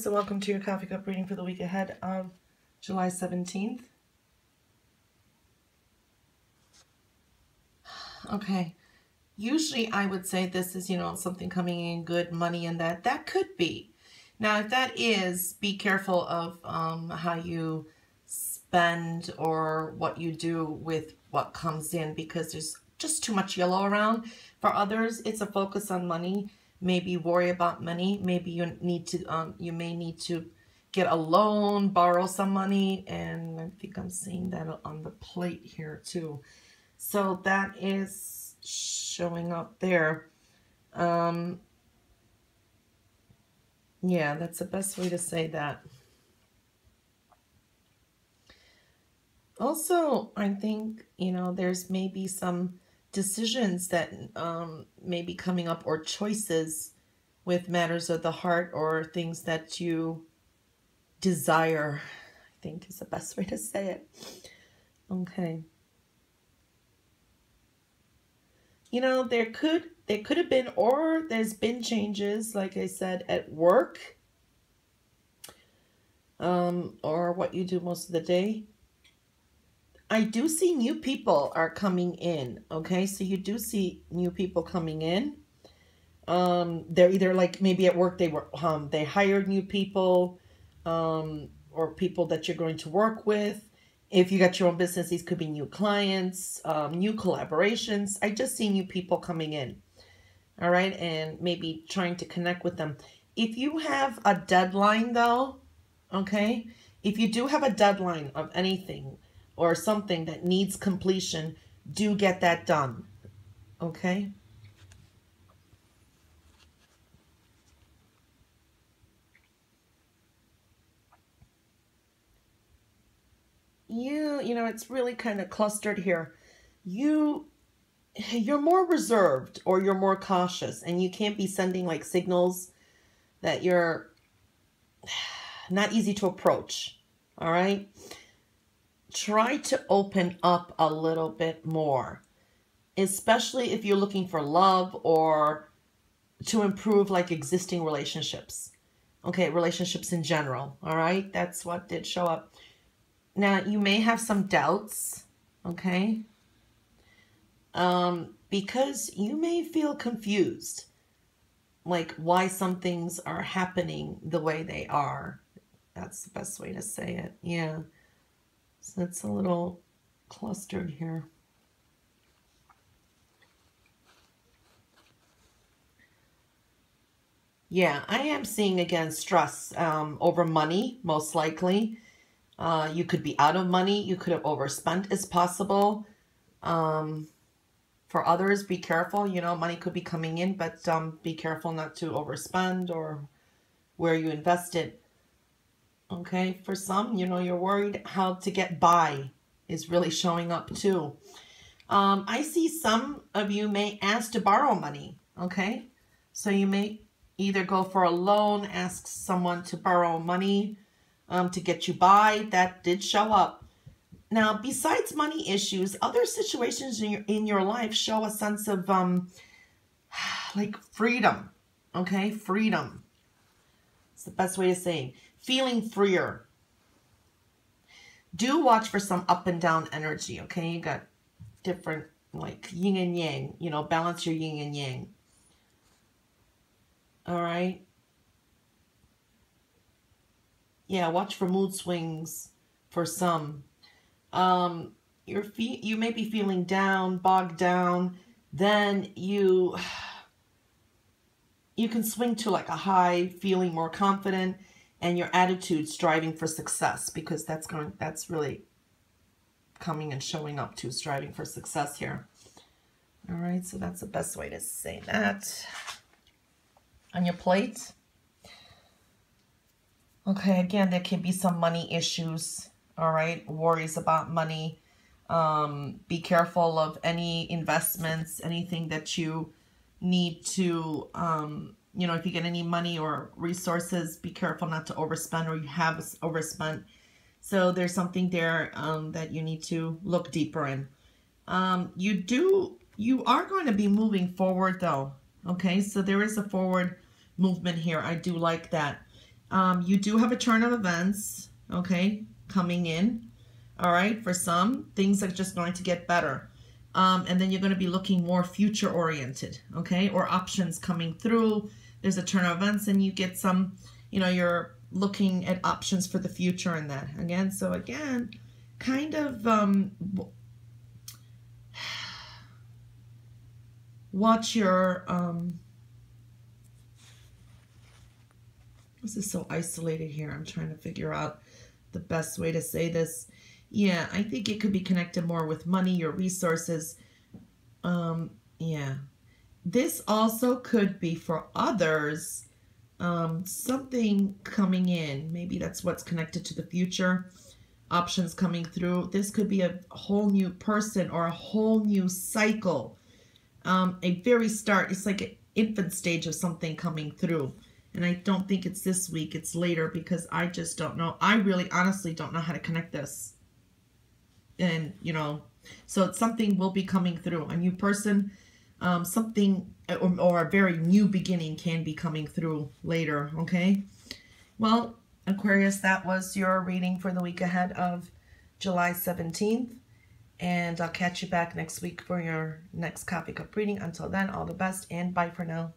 Aquarius, so welcome to your coffee cup reading for the week ahead of July 17th. Okay, usually I would say this is, you know, something coming in, good money, and that could be. Now, if that is, be careful of how you spend or what you do with what comes in, because there's just too much yellow around. For others, it's a focus on money. Maybe worry about money. Maybe you need to, you may need to get a loan, borrow some money, and I think I'm seeing that on the plate here too. So that is showing up there. Yeah, that's the best way to say that. Also, I think, you know, there's maybe some decisions that may be coming up, or choices with matters of the heart or things that you desire, I think is the best way to say it. Okay. You know, there could have been, or there's been changes, like I said, at work, or what you do most of the day. I do see new people are coming in, okay? So you do see new people coming in. They're either like maybe at work they hired new people, or people that you're going to work with. If you got your own business, these could be new clients, new collaborations. I just see new people coming in, all right? And maybe trying to connect with them. If you have a deadline though, okay? If you do have a deadline of anything, or something that needs completion, do get that done, okay? You know, it's really kind of clustered here. You're more reserved, or you're more cautious, and you can't be sending like signals that you're not easy to approach, all right? Try to open up a little bit more, especially if you're looking for love or to improve like existing relationships. Okay, relationships in general, all right? That's what did show up. Now, you may have some doubts, okay? Because you may feel confused, like why some things are happening the way they are. That's the best way to say it, yeah. So it's a little clustered here. Yeah, I am seeing, again, stress over money, most likely. You could be out of money. You could have overspent as possible. For others, be careful. You know, money could be coming in, but be careful not to overspend or where you invest it. Okay, for some, you know, you're worried how to get by is really showing up too. I see some of you may ask to borrow money, okay? So you may either go for a loan, ask someone to borrow money to get you by. That did show up. Now, besides money issues, other situations in your life show a sense of like freedom, okay? Freedom. It's the best way to say it. Feeling freer. Do watch for some up and down energy, okay? You got different, like, yin and yang. You know, balance your yin and yang. All right? Yeah, watch for mood swings for some. You may be feeling down, bogged down. Then you can swing to, like, a high, feeling more confident. And your attitude striving for success, because that's really coming and showing up to striving for success here. All right, so that's the best way to say that. On your plate. Okay, again, there can be some money issues, all right? Worries about money. Be careful of any investments, anything that you need to... you know, if you get any money or resources, be careful not to overspend, or you have overspent. So there's something there that you need to look deeper in. You are going to be moving forward though. Okay, so there is a forward movement here. I do like that. You do have a turn of events, okay, coming in. All right, for some, things are just going to get better. And then you're going to be looking more future-oriented, okay, or options coming through. There's a turn of events and you get some, you know, you're looking at options for the future and that. Again, so again, kind of watch your, this is so isolated here. I'm trying to figure out the best way to say this. Yeah, I think it could be connected more with money, your resources. Yeah. This also could be for others, something coming in. Maybe that's what's connected to the future. Options coming through. This could be a whole new person or a whole new cycle. A very start. It's like an infant stage of something coming through. And I don't think it's this week. It's later because I just don't know. I really honestly don't know how to connect this. And, you know, so something will be coming through. A new person, something, or a very new beginning can be coming through later, okay? Well, Aquarius, that was your reading for the week ahead of July 17th. And I'll catch you back next week for your next Coffee Cup reading. Until then, all the best and bye for now.